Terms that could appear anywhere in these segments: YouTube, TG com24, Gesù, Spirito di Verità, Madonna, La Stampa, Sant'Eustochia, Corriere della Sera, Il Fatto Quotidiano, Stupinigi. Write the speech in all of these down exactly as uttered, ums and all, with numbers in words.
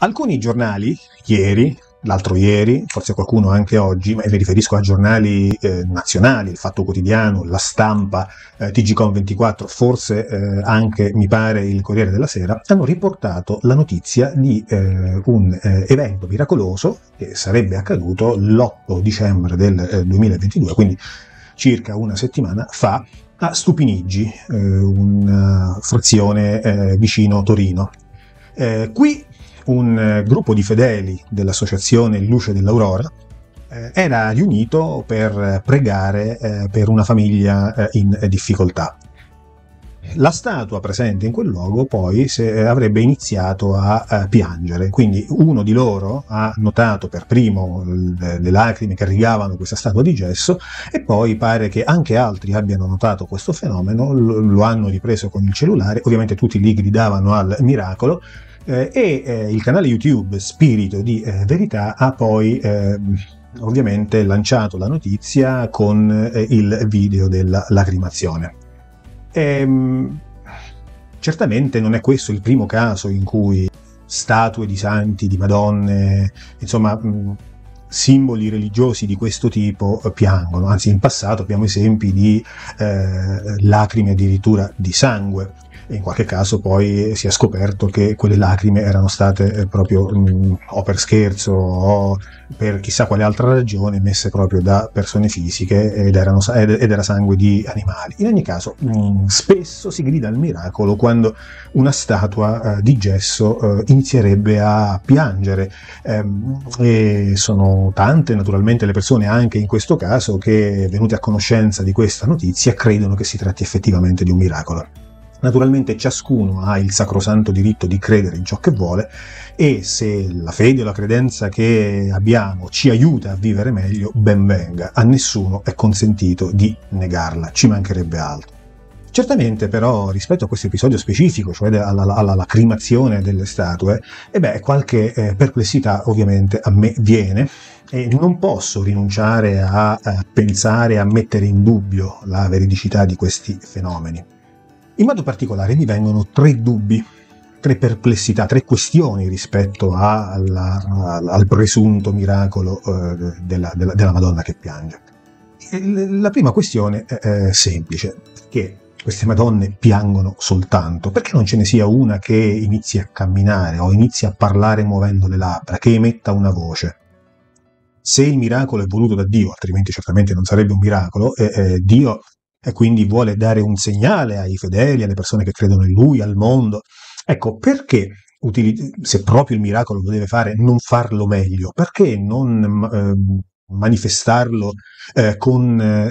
Alcuni giornali, ieri, l'altro ieri, forse qualcuno anche oggi, ma mi riferisco a giornali eh, nazionali, Il Fatto Quotidiano, La Stampa, eh, T G com ventiquattro, forse eh, anche, mi pare, il Corriere della Sera, hanno riportato la notizia di eh, un eh, evento miracoloso che sarebbe accaduto l'otto dicembre del eh, duemilaventidue, quindi circa una settimana fa, a Stupinigi, eh, una frazione eh, vicino Torino. Eh, qui un gruppo di fedeli dell'associazione Luce dell'Aurora eh, era riunito per pregare eh, per una famiglia eh, in difficoltà. La statua presente in quel luogo poi se, avrebbe iniziato a, a piangere, quindi uno di loro ha notato per primo le, le lacrime che rigavano questa statua di gesso e poi pare che anche altri abbiano notato questo fenomeno, lo, lo hanno ripreso con il cellulare, ovviamente tutti lì gridavano al miracolo, eh, e eh, il canale YouTube Spirito di eh, Verità ha poi eh, ovviamente lanciato la notizia con eh, il video della lacrimazione. Ehm, certamente non è questo il primo caso in cui statue di santi, di madonne, insomma mh, simboli religiosi di questo tipo piangono, anzi in passato abbiamo esempi di eh, lacrime addirittura di sangue e in qualche caso poi si è scoperto che quelle lacrime erano state proprio mh, o per scherzo o per chissà quale altra ragione messe proprio da persone fisiche ed, erano, ed era sangue di animali. In ogni caso mh, spesso si grida al miracolo quando una statua eh, di gesso eh, inizierebbe a piangere eh, e sono tante naturalmente le persone anche in questo caso che venute a conoscenza di questa notizia credono che si tratti effettivamente di un miracolo. Naturalmente ciascuno ha il sacrosanto diritto di credere in ciò che vuole e se la fede o la credenza che abbiamo ci aiuta a vivere meglio, ben venga, a nessuno è consentito di negarla, ci mancherebbe altro. Certamente però rispetto a questo episodio specifico, cioè alla, alla lacrimazione delle statue, e beh, qualche eh, perplessità ovviamente a me viene e non posso rinunciare a, a pensare, a mettere in dubbio la veridicità di questi fenomeni. In modo particolare mi vengono tre dubbi, tre perplessità, tre questioni rispetto a, alla, al presunto miracolo eh, della, della, della Madonna che piange. La prima questione è semplice, perché queste Madonne piangono soltanto? Perché non ce ne sia una che inizi a camminare o inizi a parlare muovendo le labbra, che emetta una voce? Se il miracolo è voluto da Dio, altrimenti certamente non sarebbe un miracolo, eh, eh, Dio... e quindi vuole dare un segnale ai fedeli, alle persone che credono in lui, al mondo. Ecco, perché, se proprio il miracolo lo deve fare, non farlo meglio? Perché non eh, manifestarlo eh, con eh,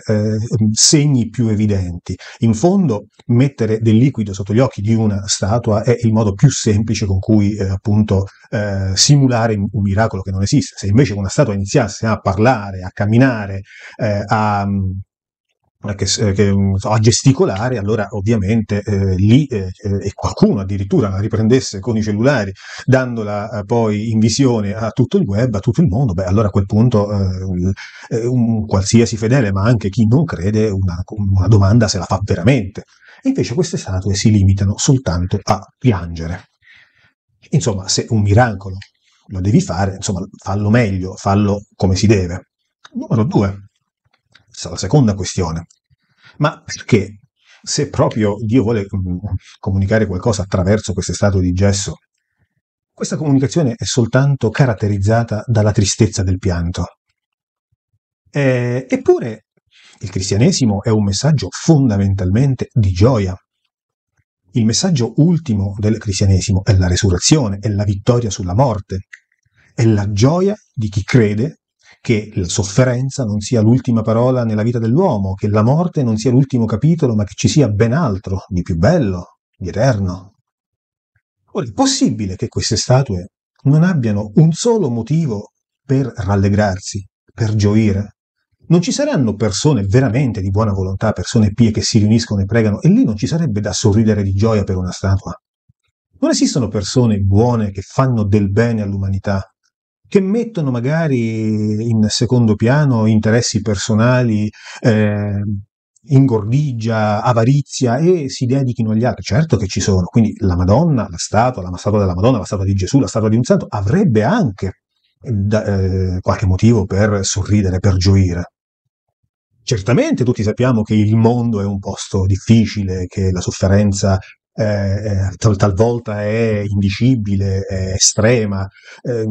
segni più evidenti? In fondo, mettere del liquido sotto gli occhi di una statua è il modo più semplice con cui eh, appunto eh, simulare un miracolo che non esiste. Se invece una statua iniziasse a parlare, a camminare, eh, a... Che, che, a gesticolare, allora ovviamente eh, lì eh, e qualcuno addirittura la riprendesse con i cellulari dandola eh, poi in visione a tutto il web, a tutto il mondo, beh allora a quel punto eh, un qualsiasi fedele ma anche chi non crede una, una domanda se la fa veramente, e invece queste statue si limitano soltanto a piangere. Insomma, se un miracolo lo devi fare, insomma fallo meglio, fallo come si deve. Numero due, la seconda questione, ma perché se proprio Dio vuole comunicare qualcosa attraverso queste statue di gesso, questa comunicazione è soltanto caratterizzata dalla tristezza del pianto? Eh, eppure il cristianesimo è un messaggio fondamentalmente di gioia. Il messaggio ultimo del cristianesimo è la resurrezione, è la vittoria sulla morte, è la gioia di chi crede che la sofferenza non sia l'ultima parola nella vita dell'uomo, che la morte non sia l'ultimo capitolo, ma che ci sia ben altro, di più bello, di eterno. Ora, è possibile che queste statue non abbiano un solo motivo per rallegrarsi, per gioire? Non ci saranno persone veramente di buona volontà, persone pie che si riuniscono e pregano, e lì non ci sarebbe da sorridere di gioia per una statua? Non esistono persone buone che fanno del bene all'umanità, che mettono magari in secondo piano interessi personali, eh, ingordigia, avarizia e si dedichino agli altri. Certo che ci sono, quindi la Madonna, la statua, la statua della Madonna, la statua di Gesù, la statua di un santo, avrebbe anche da, eh, qualche motivo per sorridere, per gioire. Certamente tutti sappiamo che il mondo è un posto difficile, che la sofferenza eh, tal, talvolta è indicibile, è estrema, eh,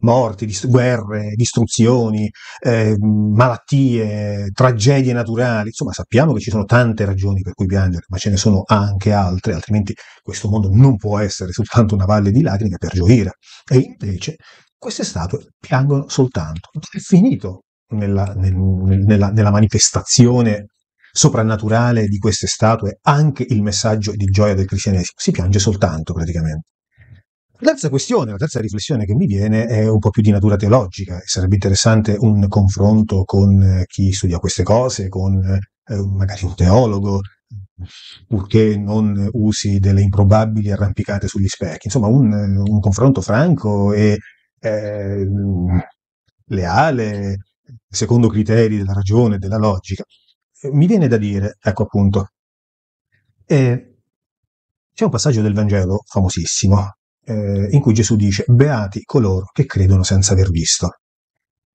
morti, dist- guerre, distruzioni, eh, malattie, tragedie naturali, insomma sappiamo che ci sono tante ragioni per cui piangere, ma ce ne sono anche altre, altrimenti questo mondo non può essere soltanto una valle di lacrime per gioire. E invece queste statue piangono soltanto, è finito. Nella, nel, nella, nella manifestazione soprannaturale di queste statue anche il messaggio di gioia del cristianesimo, si piange soltanto praticamente. La terza questione, la terza riflessione che mi viene è un po' più di natura teologica, sarebbe interessante un confronto con chi studia queste cose, con eh, magari un teologo, purché non usi delle improbabili arrampicate sugli specchi, insomma un, un confronto franco e eh, leale, secondo criteri della ragione, della logica. Mi viene da dire, ecco appunto, eh, c'è un passaggio del Vangelo famosissimo eh, in cui Gesù dice «Beati coloro che credono senza aver visto».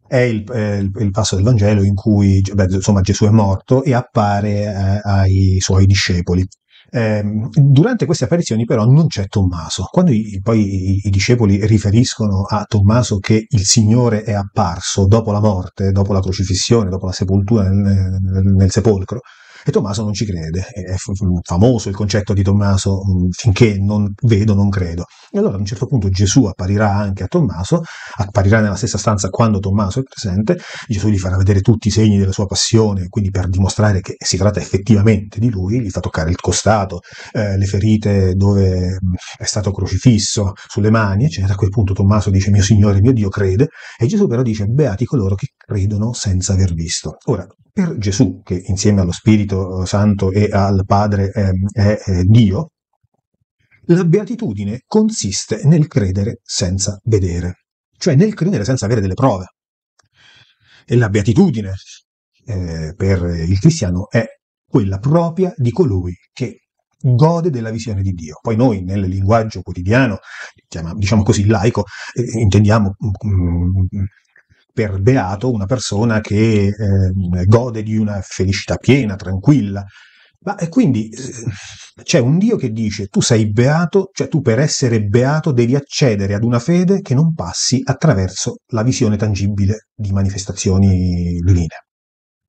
È il, eh, il, il passo del Vangelo in cui beh, insomma, Gesù è morto e appare eh, ai suoi discepoli. Eh, durante queste apparizioni però non c'è Tommaso. Quando i, poi i, i discepoli riferiscono a Tommaso che il Signore è apparso dopo la morte, dopo la crocifissione, dopo la sepoltura nel, nel, nel sepolcro, e Tommaso non ci crede. È famoso il concetto di Tommaso: finché non vedo non credo. E allora a un certo punto Gesù apparirà anche a Tommaso, apparirà nella stessa stanza quando Tommaso è presente, Gesù gli farà vedere tutti i segni della sua passione, quindi per dimostrare che si tratta effettivamente di lui, gli fa toccare il costato, eh, le ferite dove è stato crocifisso, sulle mani, eccetera. A quel punto Tommaso dice mio Signore, mio Dio, crede, e Gesù però dice beati coloro che credono senza aver visto. Ora, per Gesù, che insieme allo Spirito Santo e al Padre è, è, è Dio, la beatitudine consiste nel credere senza vedere, cioè nel credere senza avere delle prove. E la beatitudine eh, per il cristiano è quella propria di colui che gode della visione di Dio. Poi noi nel linguaggio quotidiano, diciamo così laico, eh, intendiamo... Mm, per beato una persona che eh, gode di una felicità piena, tranquilla. Ma e quindi eh, c'è un Dio che dice tu sei beato, cioè tu per essere beato devi accedere ad una fede che non passi attraverso la visione tangibile di manifestazioni divine.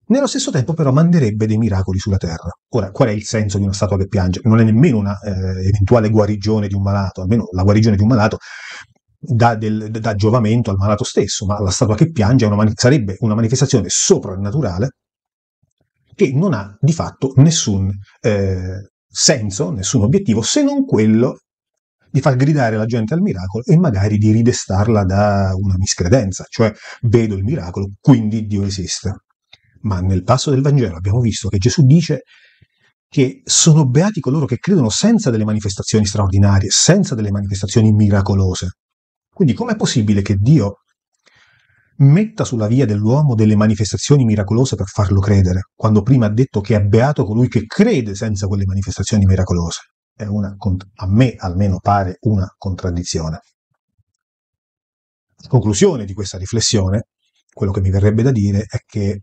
Nello stesso tempo però manderebbe dei miracoli sulla terra. Ora, qual è il senso di una statua che piange? Non è nemmeno una eh, eventuale guarigione di un malato, almeno la guarigione di un malato Da, del, da giovamento al malato stesso, ma la statua che piange è una mani- sarebbe una manifestazione soprannaturale che non ha di fatto nessun eh, senso, nessun obiettivo, se non quello di far gridare la gente al miracolo e magari di ridestarla da una miscredenza, cioè vedo il miracolo, quindi Dio esiste. Ma nel passo del Vangelo abbiamo visto che Gesù dice che sono beati coloro che credono senza delle manifestazioni straordinarie, senza delle manifestazioni miracolose. Quindi com'è possibile che Dio metta sulla via dell'uomo delle manifestazioni miracolose per farlo credere, quando prima ha detto che è beato colui che crede senza quelle manifestazioni miracolose? È una, a me almeno pare una contraddizione. In conclusione di questa riflessione, quello che mi verrebbe da dire è che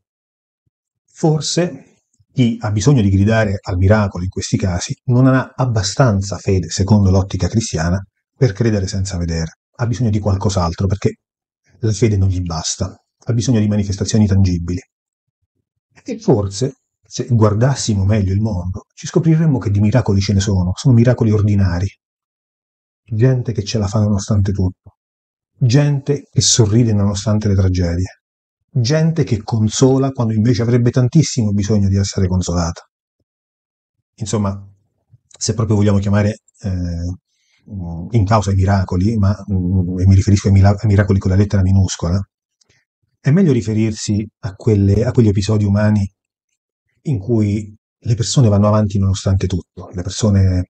forse chi ha bisogno di gridare al miracolo in questi casi non ha abbastanza fede, secondo l'ottica cristiana, per credere senza vedere. Ha bisogno di qualcos'altro, perché la fede non gli basta, ha bisogno di manifestazioni tangibili. E forse, se guardassimo meglio il mondo, ci scopriremmo che di miracoli ce ne sono, sono miracoli ordinari. Gente che ce la fa nonostante tutto, gente che sorride nonostante le tragedie, gente che consola quando invece avrebbe tantissimo bisogno di essere consolata. Insomma, se proprio vogliamo chiamare... Eh, in causa ai miracoli, ma e mi riferisco ai, mila- ai miracoli con la lettera minuscola, è meglio riferirsi a, quelle, a quegli episodi umani in cui le persone vanno avanti nonostante tutto, le persone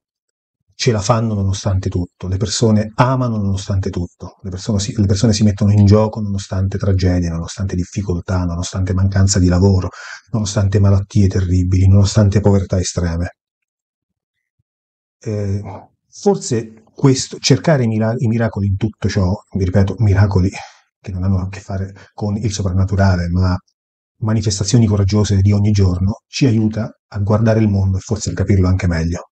ce la fanno nonostante tutto, le persone amano nonostante tutto, le persone, si, le persone si mettono in gioco nonostante tragedie, nonostante difficoltà, nonostante mancanza di lavoro, nonostante malattie terribili, nonostante povertà estreme. Eh, forse questo, cercare i, mira- i miracoli in tutto ciò, vi ripeto, miracoli che non hanno a che fare con il soprannaturale, ma manifestazioni coraggiose di ogni giorno, ci aiuta a guardare il mondo e forse a capirlo anche meglio.